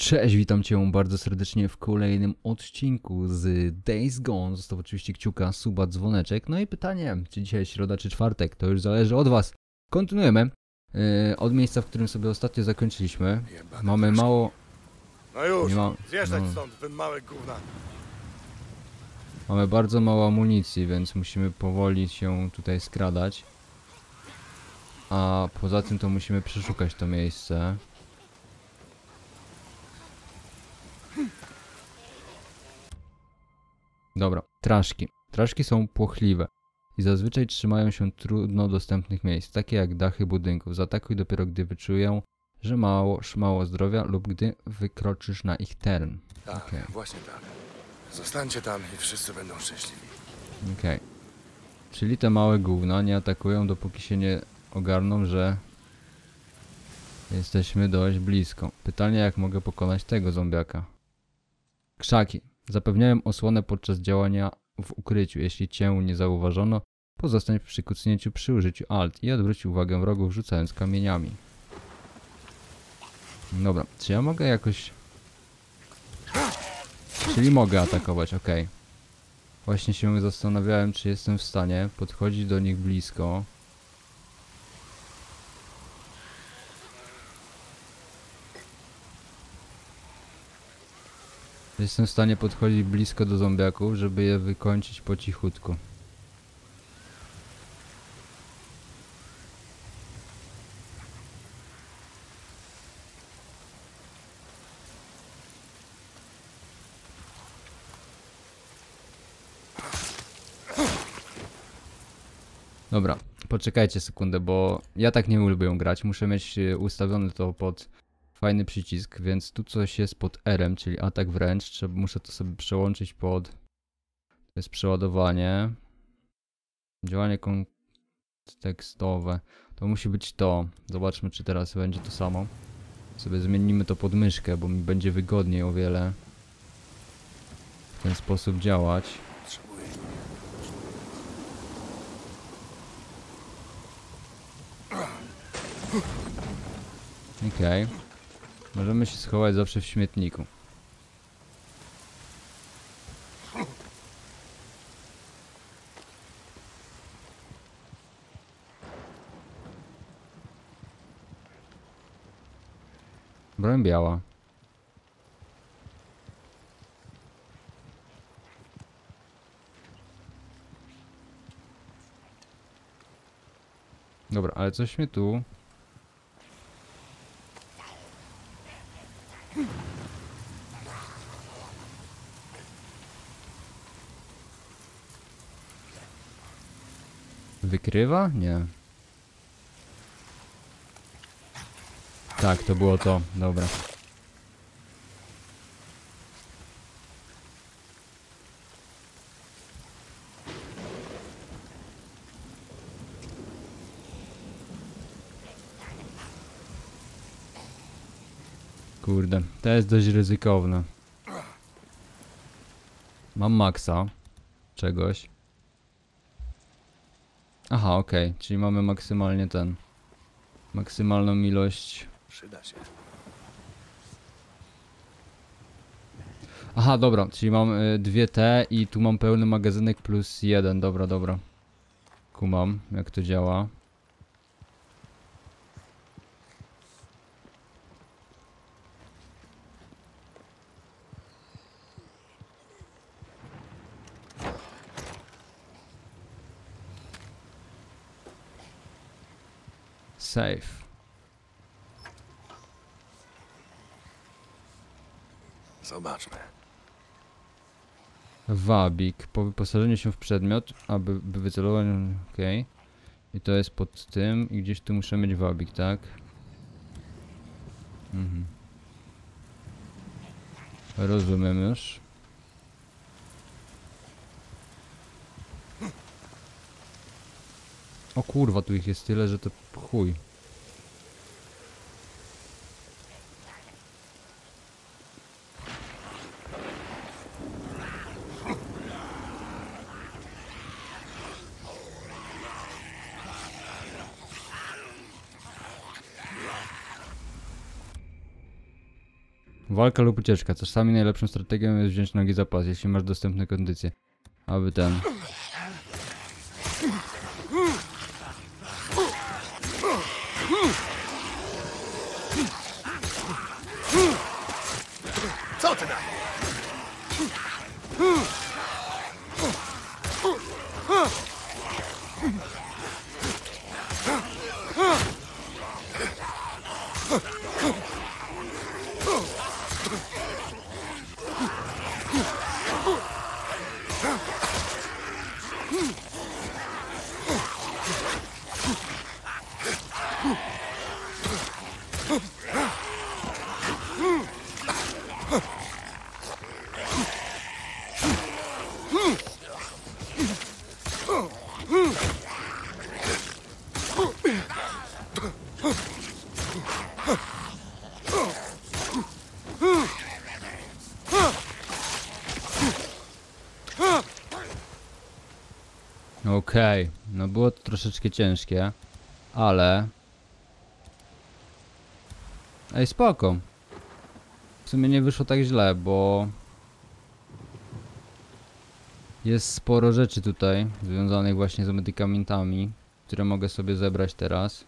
Cześć, witam Cię bardzo serdecznie w kolejnym odcinku z Days Gone. Zostaw oczywiście kciuka, suba, dzwoneczek. No i pytanie, czy dzisiaj środa, czy czwartek, to już zależy od Was. Kontynuujemy od miejsca, w którym sobie ostatnio zakończyliśmy. Mamy mało... No już, zjeżdżać stąd, wy małe gówna. Mamy bardzo mało amunicji, więc musimy powoli się tutaj skradać. A poza tym to musimy przeszukać to miejsce. Dobra, traszki. Traszki są płochliwe i zazwyczaj trzymają się trudno dostępnych miejsc, takie jak dachy budynków. Zaatakuj dopiero gdy wyczują, że mało zdrowia lub gdy wykroczysz na ich teren. Tak, okay. Właśnie tak. Zostańcie tam i wszyscy będą szczęśliwi. Okej. Okay. Czyli te małe gówna nie atakują, dopóki się nie ogarną, że jesteśmy dość blisko. Pytanie, jak mogę pokonać tego zombiaka? Krzaki. Zapewniałem osłonę podczas działania w ukryciu. Jeśli cię nie zauważono, pozostań w przykucnięciu przy użyciu alt i odwróć uwagę wrogów, rzucając kamieniami. Dobra, czy ja mogę jakoś... Czyli mogę atakować, ok. Właśnie się zastanawiałem, czy jestem w stanie podchodzić do nich blisko. Jestem w stanie podchodzić blisko do zombiaków, żeby je wykończyć po cichutku. Dobra, poczekajcie sekundę, bo ja tak nie lubię grać. Muszę mieć ustawione to pod... Fajny przycisk, więc tu coś jest pod R-em, czyli atak wręcz. Muszę to sobie przełączyć pod... To jest przeładowanie. Działanie kontekstowe. To musi być to. Zobaczmy, czy teraz będzie to samo. Sobie zmienimy to pod myszkę, bo mi będzie wygodniej o wiele w ten sposób działać. Okej. Okay. Możemy się schować zawsze w śmietniku. Broń biała. Dobra, ale coś mnie tu... Wykrywa? Nie. Tak, to było to. Dobra. Kurde, to jest dość ryzykowne. Mam maksa czegoś. Aha, okej, okay. Czyli mamy maksymalnie ten... Maksymalną ilość... Przyda się. Aha, dobra, czyli mam dwie T i tu mam pełny magazynek plus jeden, dobra. Kumam, jak to działa. Safe. Zobaczmy. Wabik. Po wyposażeniu się w przedmiot, aby wycelować... Okej. I to jest pod tym i gdzieś tu muszę mieć wabik, tak? Mhm. Rozumiem już. O kurwa, tu ich jest tyle, że to chuj. Walka lub ucieczka. Czasami najlepszą strategią jest wziąć nogi za pas, jeśli masz dostępne kondycje. Aby ten... Co ty na Okej, no było to troszeczkę ciężkie, ale... Ej, spoko. W sumie nie wyszło tak źle, bo... Jest sporo rzeczy tutaj, związanych właśnie z medykamentami, które mogę sobie zebrać teraz.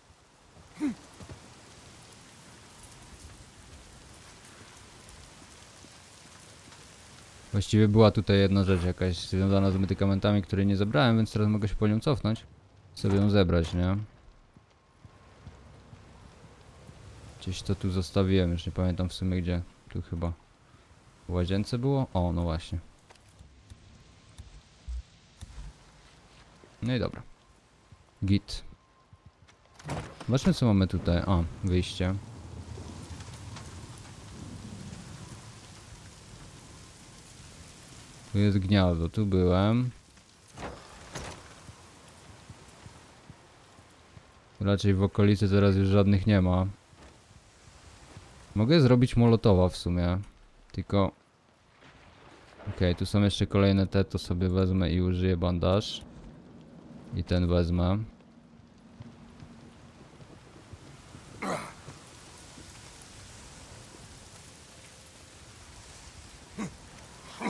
Właściwie była tutaj jedna rzecz jakaś związana z medykamentami, której nie zebrałem, więc teraz mogę się po nią cofnąć. Sobie ją zebrać, nie? Gdzieś to tu zostawiłem, już nie pamiętam w sumie gdzie. Tu chyba w łazience było? O, no właśnie. No i dobra. Git. Zobaczmy co mamy tutaj. O, wyjście. Tu jest gniazdo, tu byłem. Raczej w okolicy teraz już żadnych nie ma. Mogę zrobić molotowa w sumie. Tylko... Okej, tu są jeszcze kolejne te, to sobie wezmę i użyję bandaż. I ten wezmę.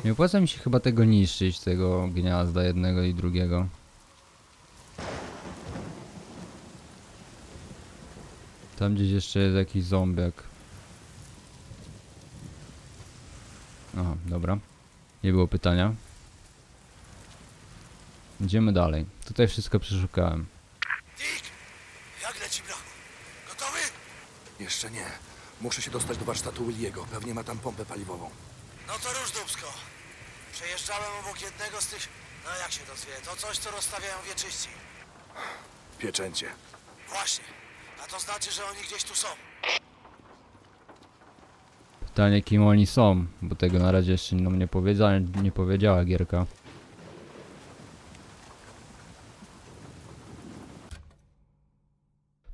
Nie opłaca mi się chyba tego niszczyć, tego gniazda jednego i drugiego. Tam gdzieś jeszcze jest jakiś zombiak. Aha, dobra. Nie było pytania. Idziemy dalej. Tutaj wszystko przeszukałem. Dick! Jak leci, brachu? Gotowy? Jeszcze nie. Muszę się dostać do warsztatu Williego. Pewnie ma tam pompę paliwową. No to róż dubsko. Przejeżdżałem obok jednego z tych... No jak się to zwie? To coś, co rozstawiają wieczyści. Pieczęcie. Właśnie. A to znaczy, że oni gdzieś tu są. Pytanie, kim oni są, bo tego na razie jeszcze nam nie powiedziała gierka.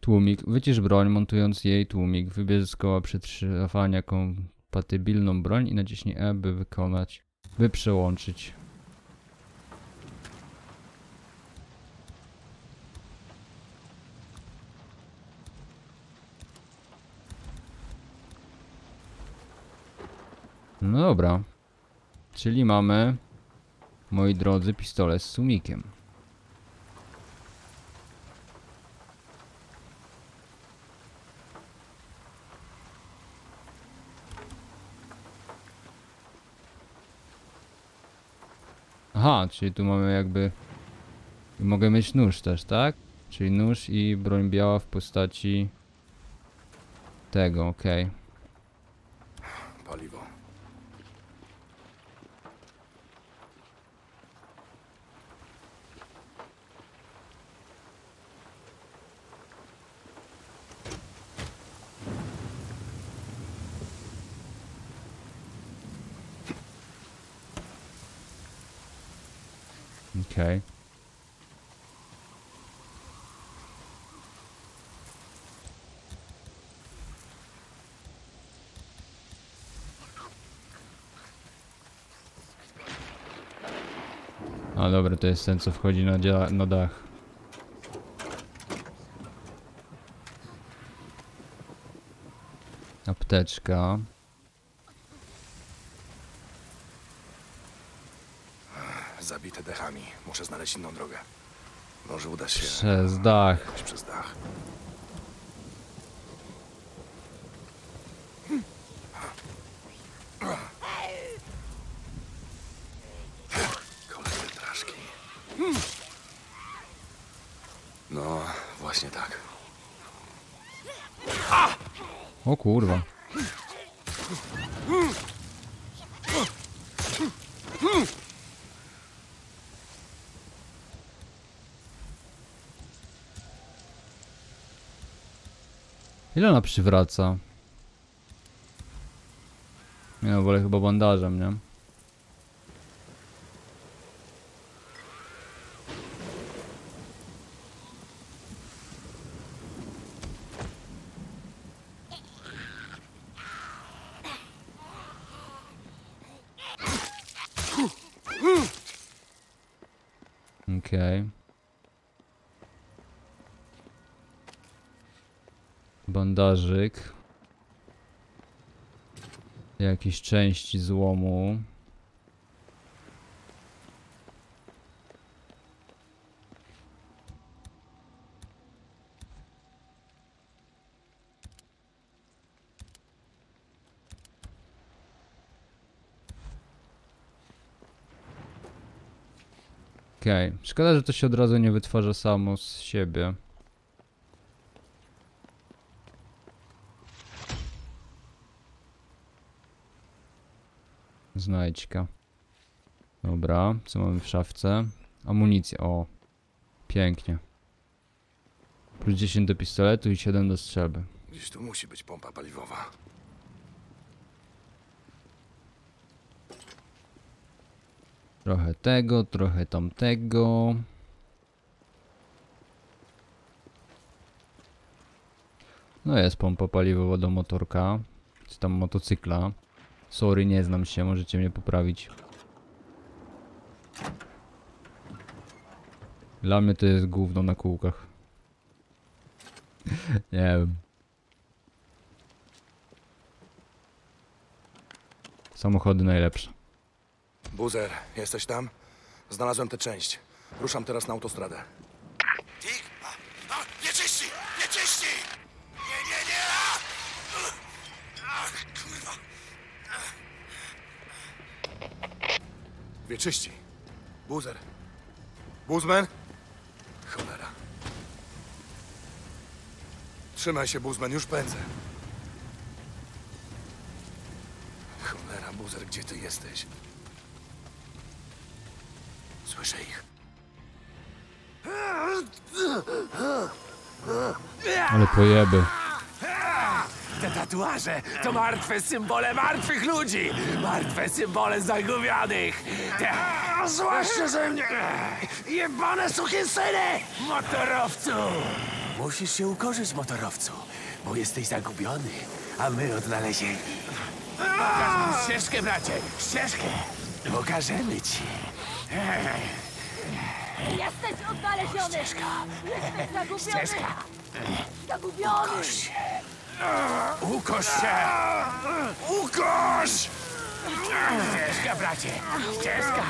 Tłumik. Wycisz broń, montując jej tłumik. Wybierz z koła przytrzymania kompatybilną broń i naciśnij E, by wykonać... by przełączyć. No dobra. Czyli mamy, moi drodzy, pistolet z sumikiem. Aha, czyli tu mamy jakby... Mogę mieć nóż też, tak? Czyli nóż i broń biała w postaci... Tego, okej. Paliwo. Okej. A dobra, to jest ten, co wchodzi na dach. Apteczka. zajęte dechami. Muszę znaleźć inną drogę. Może uda się... Przez dach. Jakoś przez dach. Kolejne traszki. No, właśnie tak. O kurwa. Ile ona przywraca? Nie no, wolę chyba bandażem, nie? Okej. Bandażyk. Jakieś części złomu. Okej. Szkoda, że to się od razu nie wytwarza samo z siebie. Znajdźka. Dobra, co mamy w szafce? Amunicja, o. Pięknie. Plus 10 do pistoletu i 7 do strzelby. Gdzieś tu musi być pompa paliwowa. Trochę tego, trochę tamtego. No jest pompa paliwowa do motorka. Czy tam motocykla. Sorry, nie znam się, możecie mnie poprawić. Dla mnie to jest gówno na kółkach. Nie wiem. Samochody najlepsze. Boozer, jesteś tam? Znalazłem tę część. Ruszam teraz na autostradę. Wieczyści. Boozer. Buzman? Cholera. Trzymaj się, Buzman, już pędzę. Cholera, Boozer, gdzie ty jesteś? Słyszę ich. Ale pojeby. Te tatuaże to martwe symbole martwych ludzi! Martwe symbole zagubionych! Te... Złaście ze mnie! Jebane sukinsyny! Motorowcu! Musisz się ukorzyć, motorowcu, bo jesteś zagubiony, a my odnalezieni. Pokaż ścieżkę, bracie! Ścieżkę! Pokażemy ci! Jesteś odnaleziony! Ścieżka! Jesteś zagubiony! Ścieżka! Zagubiony! Ukoż się! Ukoś się! Ukoś! Ścieżka, bracie! Ścieżka!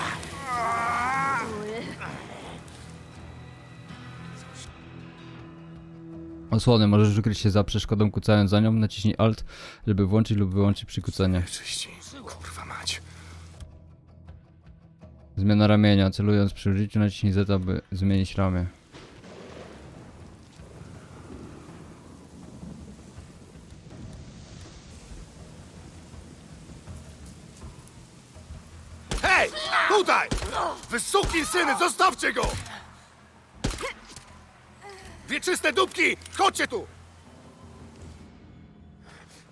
Osłony, możesz ukryć się za przeszkodą kucając za nią, naciśnij Alt, żeby włączyć lub wyłączyć przykucenie. Kurwa mać. Zmiana ramienia, celując przy użyciu naciśnij Z, aby zmienić ramię. Tutaj! Wy sukinsyny, zostawcie go! Wieczyste dupki! Chodźcie tu!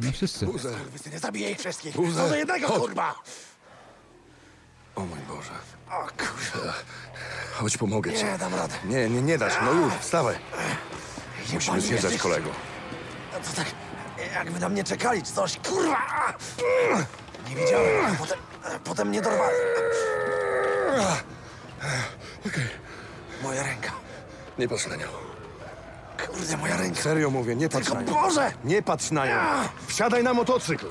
Nie wszyscy. Buzę. Nie zabijaj wszystkich! Co do jednego, kurwa! O mój Boże. O kurwa. Chodź, pomogę ci. Nie dam rady. Nie dasz. No już, wstawaj. Musimy zjeżdżać, kolego. A to tak, jakby na mnie czekali czy coś. Kurwa! Nie widziałem. Potem mnie dorwali. Okej. Moja ręka. Nie patrz na nią. Kurde, moja ręka. Serio mówię, nie patrz na nią. Boże! Nie patrz na nią. Wsiadaj na motocykl.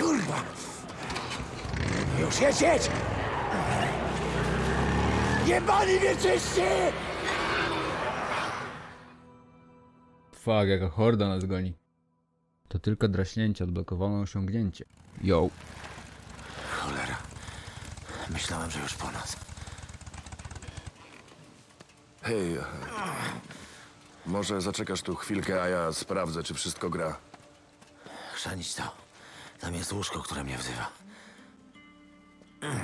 Kurwa. Już jedź! Jebani wieczyści! Fuck, jaka horda nas goni. To tylko draśnięcie, odblokowane osiągnięcie. Yo. Cholera. Myślałem, że już po nas. Hej. Może zaczekasz tu chwilkę, a ja sprawdzę, czy wszystko gra. Chrzanić to. Tam jest łóżko, które mnie wzywa.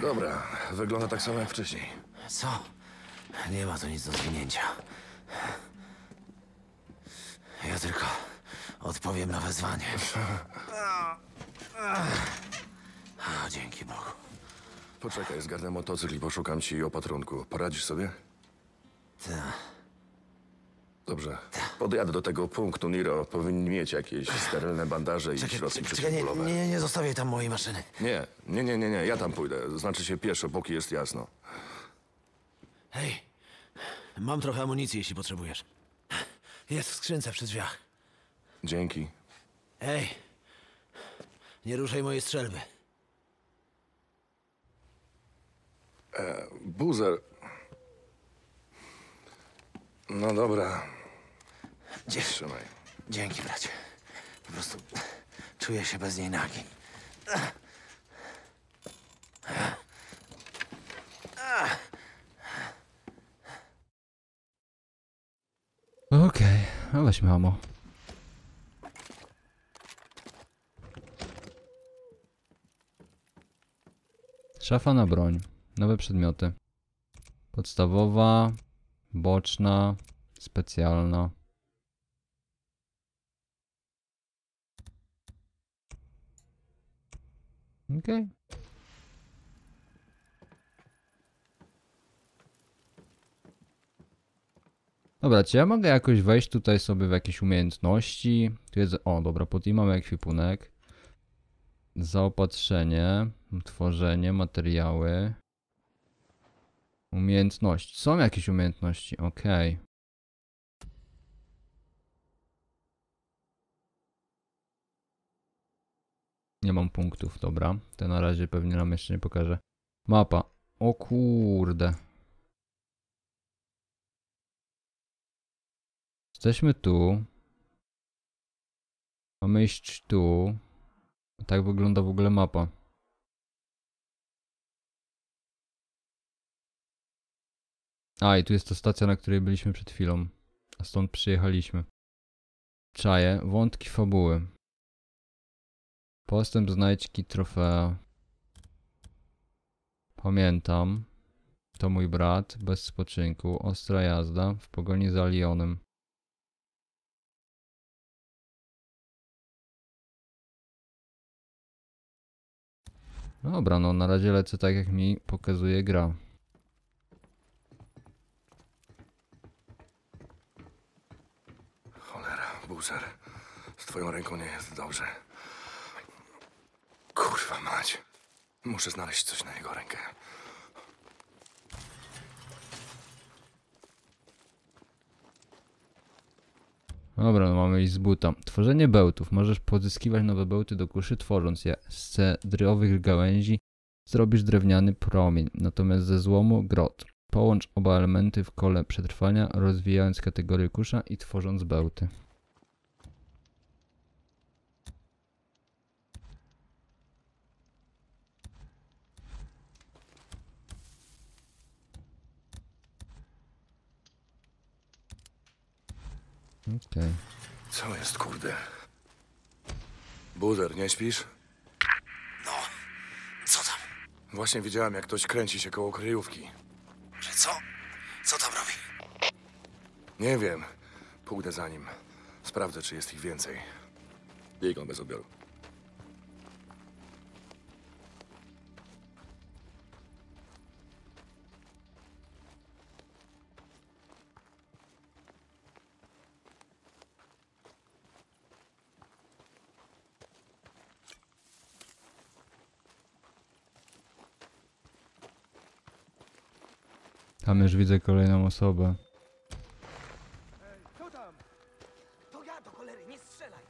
Dobra, wygląda tak samo jak wcześniej. Co? Nie ma tu nic do zwinięcia. Ja tylko odpowiem na wezwanie. A, dzięki Bogu. Poczekaj, zgarnę motocykl i poszukam ci opatrunku. Poradzisz sobie? Tak. Dobrze. Podjadę do tego punktu, Niro. Powinni mieć jakieś sterylne bandaże i środki przeciwbólowe. Nie zostawiaj tam mojej maszyny. Nie, ja tam pójdę. Znaczy się pieszo, póki jest jasno. Hej, mam trochę amunicji, jeśli potrzebujesz. Jest w skrzynce przy drzwiach. Dzięki. Ej, nie ruszaj mojej strzelby. Boozer. No dobra. Trzymaj. Dzięki, bracie. Po prostu czuję się bez niej nagi. Okej, ale śmiało. Szafa na broń. Nowe przedmioty. Podstawowa, boczna, specjalna. Okej. Dobra, czy ja mogę jakoś wejść tutaj sobie w jakieś umiejętności? Tu jest... O, dobra, pod i mamy ekwipunek. Zaopatrzenie, tworzenie, materiały. Umiejętności. Są jakieś umiejętności, okej. Nie mam punktów, dobra. Te na razie pewnie nam jeszcze nie pokażę. Mapa. O kurde. Jesteśmy tu. Mamy iść tu. Tak wygląda w ogóle mapa. A, i tu jest ta stacja, na której byliśmy przed chwilą. A stąd przyjechaliśmy. Czaje, wątki fabuły. Postęp, znajdźki, trofea. Pamiętam. To mój brat, bez spoczynku. Ostra jazda, w pogoni za Leonem. Dobra, no na razie lecę tak, jak mi pokazuje gra. Boozer, z twoją ręką nie jest dobrze. Kurwa mać. Muszę znaleźć coś na jego rękę. Dobra, no mamy iść z buta. Tworzenie bełtów. Możesz pozyskiwać nowe bełty do kuszy, tworząc je z cedrowych gałęzi. Zrobisz drewniany promień, natomiast ze złomu grot. Połącz oba elementy w kole przetrwania, rozwijając kategorię kusza i tworząc bełty. Okay. Co jest, kurde? Boozer, nie śpisz? No, co tam? Właśnie widziałem, jak ktoś kręci się koło kryjówki. Że co? Co tam robi? Nie wiem. Pójdę za nim. Sprawdzę, czy jest ich więcej. Biegam bez odbioru. Tam już widzę kolejną osobę. Ej, kto tam? To ja, do cholery, nie strzelaj!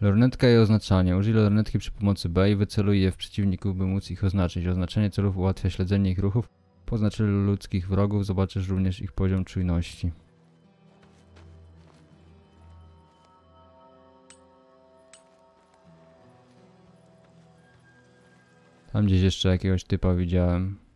Lornetka i oznaczanie. Użyj lornetki przy pomocy B i wyceluj je w przeciwników, by móc ich oznaczyć. Oznaczenie celów ułatwia śledzenie ich ruchów. Po znaczeniu ludzkich wrogów zobaczysz również ich poziom czujności. Tam gdzieś jeszcze jakiegoś typa widziałem.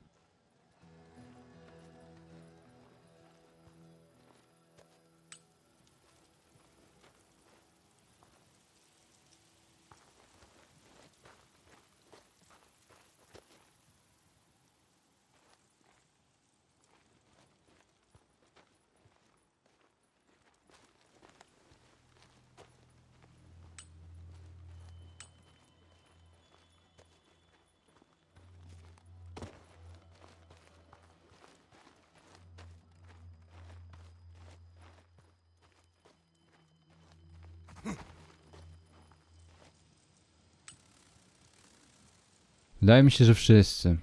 Wydaje mi się, że wszyscy.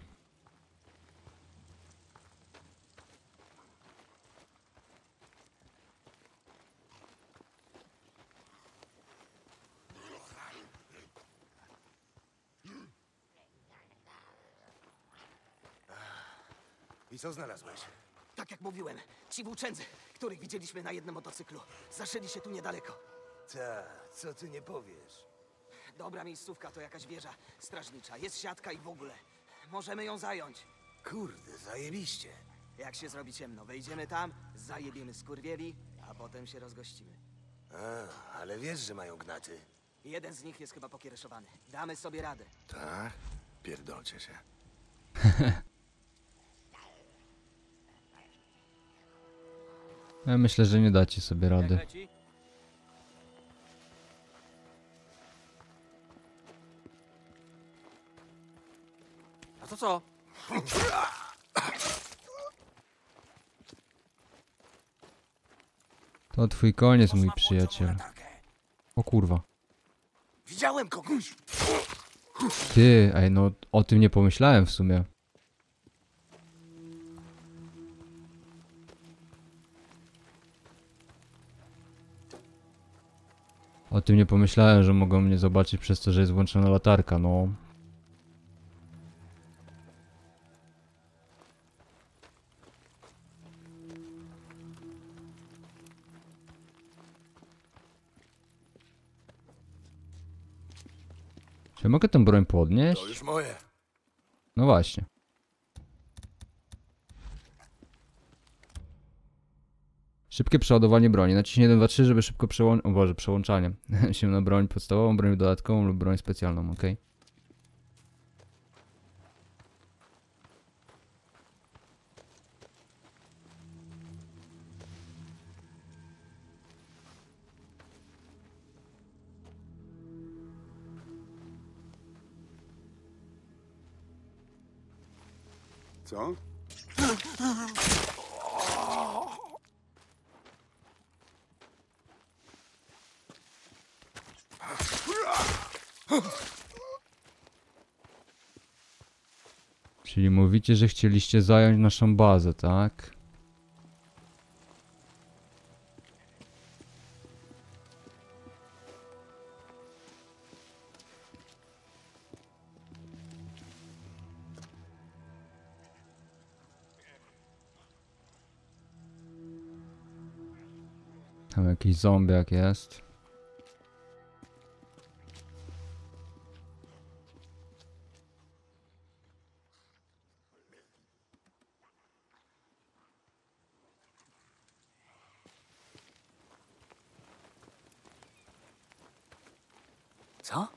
I co znalazłeś? Tak jak mówiłem, ci włóczędzy, których widzieliśmy na jednym motocyklu, zaszyli się tu niedaleko. Ta, co ty nie powiesz? Dobra miejscówka to jakaś wieża strażnicza. Jest siatka i w ogóle. Możemy ją zająć. Kurde, zajebiście. Jak się zrobi ciemno, wejdziemy tam, zajebimy skurwieli, a potem się rozgościmy. A, ale wiesz, że mają gnaty. Jeden z nich jest chyba pokiereszowany. Damy sobie radę. Tak? Pierdolcie się. Ja myślę, że nie dacie sobie rady. To co? To twój koniec, mój przyjaciel. O kurwa. Widziałem kogoś. Ty, ej, no o tym nie pomyślałem w sumie. O tym nie pomyślałem, że mogą mnie zobaczyć przez to, że jest włączona latarka, no. Czy mogę tę broń podnieść? To już moje. No właśnie. Szybkie przeładowanie broni. Naciśnij 1, 2, 3, żeby szybko przełączać. O Boże, przełączanie się na broń podstawową, broń dodatkową lub broń specjalną, ok? Co? Czyli mówicie, że chcieliście zająć naszą bazę, tak? Tam jakiś zombiak jest. Co?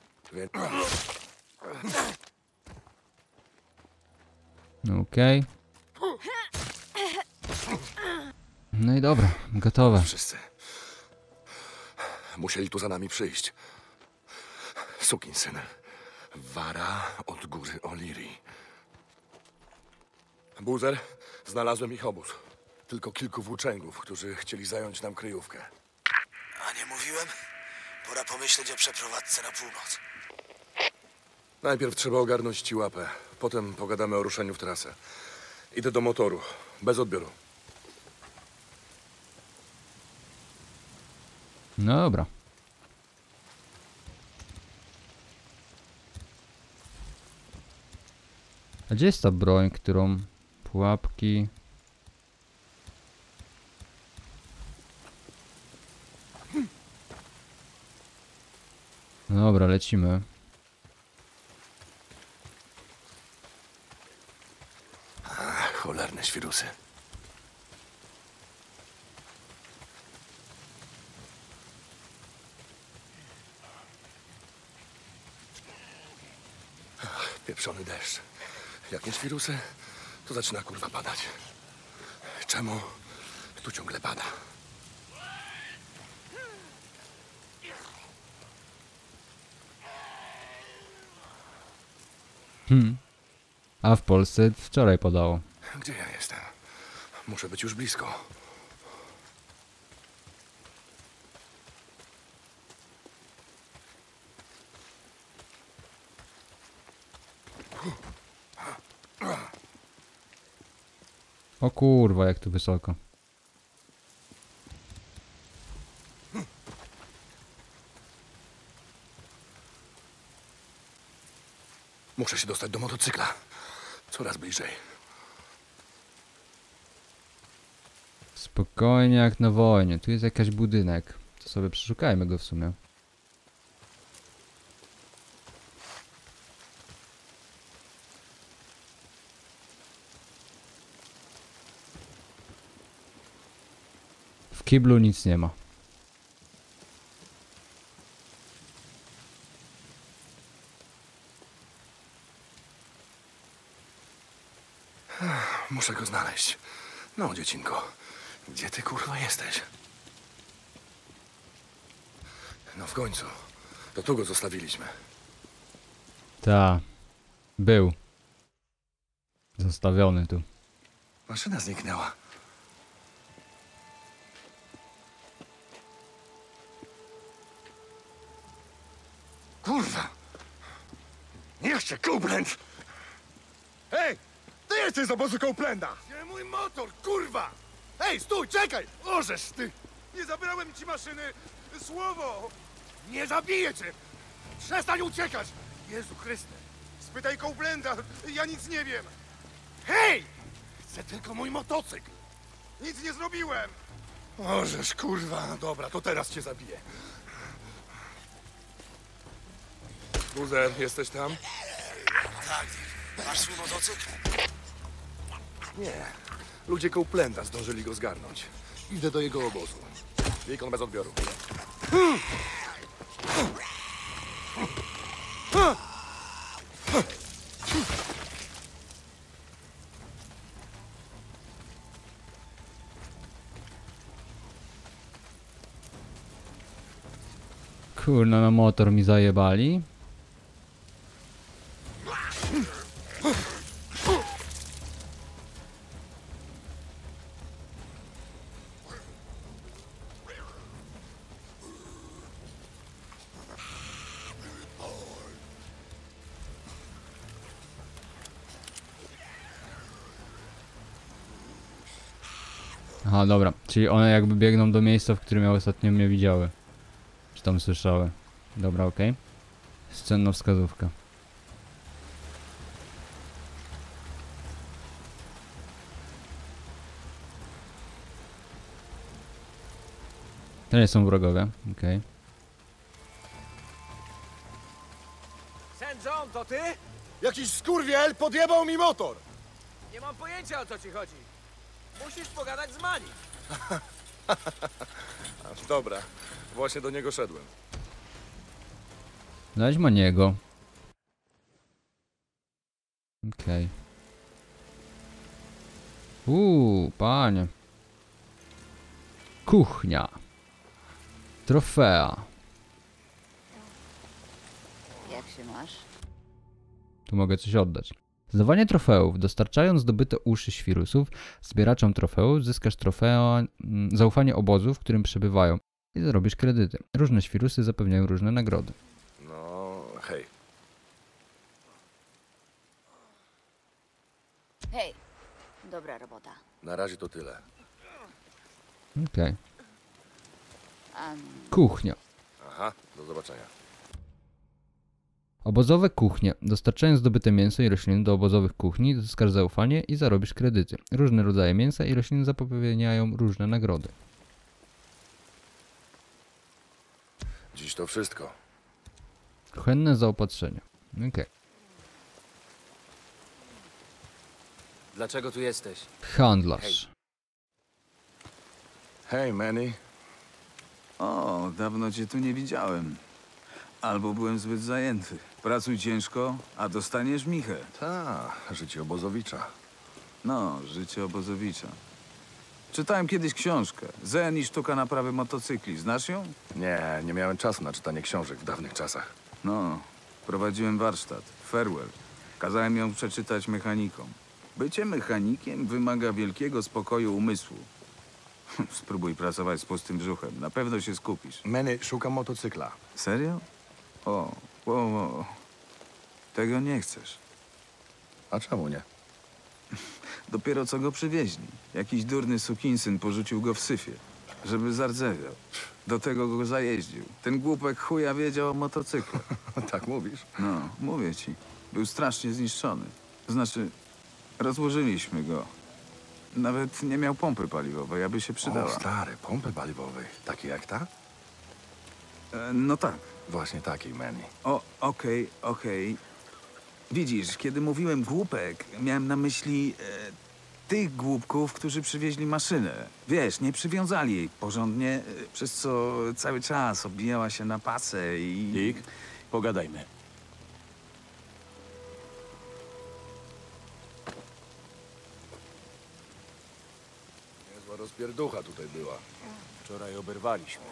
Okej. No i dobra, gotowe. Wszyscy. Musieli tu za nami przyjść. Sukinsyn. Wara od góry O'Leary. Boozer, znalazłem ich obóz. Tylko kilku włóczęgów, którzy chcieli zająć nam kryjówkę. A nie mówiłem? Pora pomyśleć o przeprowadzce na północ. Najpierw trzeba ogarnąć ci łapę. Potem pogadamy o ruszeniu w trasę. Idę do motoru. Bez odbioru. No dobra. A gdzie jest ta broń, którą... Pułapki... Dobra, lecimy. Ach, cholerne świrusy. Ach, pieprzony deszcz. Jak nie świrusy, to zaczyna kurwa padać. Czemu tu ciągle pada? A w Polsce wczoraj padało. Gdzie ja jestem? Muszę być już blisko. O kurwa, jak tu wysoko. Muszę się dostać do motocykla. Coraz bliżej. Spokojnie jak na wojnie. Tu jest jakiś budynek. To sobie przeszukajmy go w sumie. W kiblu nic nie ma. Muszę go znaleźć. No, dziecinko, gdzie ty kurwa jesteś? No w końcu. To tu go zostawiliśmy. Ta. Był. Zostawiony tu. Maszyna zniknęła. Kurwa! Niech się Cooplent! Hej! Jesteś z obozu Cooplenta! Gdzie mój motor, kurwa! Ej, stój, czekaj! Orzesz ty! Nie zabrałem ci maszyny! Słowo! Nie zabiję cię! Przestań uciekać! Jezu Chryste! Spytaj Cooplenta, ja nic nie wiem! Hej! Chcę tylko mój motocykl! Nic nie zrobiłem! Orzesz, kurwa! Dobra, to teraz cię zabiję. Boozer, jesteś tam? Tak, masz swój motocykl? Nie. Ludzie Cooplenta zdążyli go zgarnąć. Idę do jego obozu. Wikon bez odbioru. Kurna, na motor mi zajebali. Aha, dobra, czyli one jakby biegną do miejsca, w którym ja ostatnio mnie widziały. Czy tam słyszały. Dobra, okej. Cenna wskazówka. To nie są wrogowie, okej. St. John, to ty? Jakiś skurwiel podjebał mi motor! Nie mam pojęcia, o co ci chodzi. Musisz pogadać z Manny. Dobra, właśnie do niego szedłem. Znajdź Manny'ego. Okej. Panie. Kuchnia. Trofea. Jak się masz? Tu mogę coś oddać. Zdawanie trofeów. Dostarczając zdobyte uszy świrusów zbieraczom trofeów, zyskasz trofea, zaufanie obozu, w którym przebywają i zarobisz kredyty. Różne świrusy zapewniają różne nagrody. No, hej. Hej, dobra robota. Na razie to tyle. Okej. Kuchnia. Aha, do zobaczenia. Obozowe kuchnie. Dostarczając zdobyte mięso i rośliny do obozowych kuchni, zyskasz zaufanie i zarobisz kredyty. Różne rodzaje mięsa i roślin zapewniają różne nagrody. Dziś to wszystko. Kuchenne zaopatrzenie. Okej. Dlaczego tu jesteś? Handlarz. Hej, Manny. O, dawno cię tu nie widziałem. Albo byłem zbyt zajęty. Pracuj ciężko, a dostaniesz michę. Ta, życie obozowicza. No, życie obozowicza. Czytałem kiedyś książkę. Zen i sztuka naprawy motocykli. Znasz ją? Nie, nie miałem czasu na czytanie książek w dawnych czasach. No, prowadziłem warsztat. Farewell. Kazałem ją przeczytać mechanikom. Bycie mechanikiem wymaga wielkiego spokoju umysłu. Spróbuj pracować z pustym brzuchem. Na pewno się skupisz. Manny, szukam motocykla. Serio? O. Tego nie chcesz. A czemu nie? Dopiero co go przywieźli. Jakiś durny sukinsyn porzucił go w syfie, żeby zardzewiał. Do tego go zajeździł. Ten głupek chuja wiedział o motocyklu. Tak mówisz? No, mówię ci. Był strasznie zniszczony. Znaczy, rozłożyliśmy go. Nawet nie miał pompy paliwowej, aby się przydała. O, stary, pompy paliwowej. Takie jak ta? No tak. Właśnie takiej, Manny. Okej. Widzisz, kiedy mówiłem głupek, miałem na myśli tych głupków, którzy przywieźli maszynę. Wiesz, nie przywiązali jej porządnie, przez co cały czas obijała się na pasę i... Dick, pogadajmy. Niezła rozpierducha tutaj była. Wczoraj oberwaliśmy.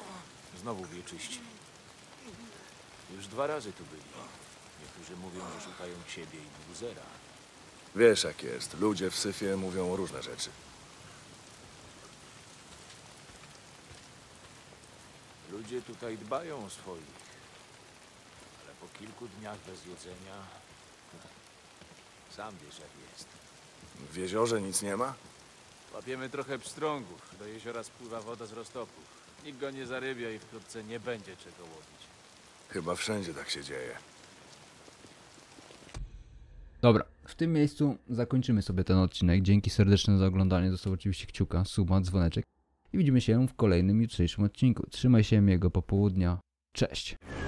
Znowu wieczyści. Już 2 razy tu byli. Niektórzy mówią, że szukają ciebie i Boozera. Wiesz jak jest. Ludzie w syfie mówią różne rzeczy. Ludzie tutaj dbają o swoich. Ale po kilku dniach bez jedzenia... Sam wiesz jak jest. W jeziorze nic nie ma? Łapiemy trochę pstrągów. Do jeziora spływa woda z roztopów. Nikt go nie zarybia i wkrótce nie będzie czego łowić. Chyba wszędzie tak się dzieje. Dobra, w tym miejscu zakończymy sobie ten odcinek. Dzięki serdeczne za oglądanie. Zostaw oczywiście kciuka, suba, dzwoneczek. I widzimy się w kolejnym jutrzejszym odcinku. Trzymaj się, miłego popołudnia. Cześć!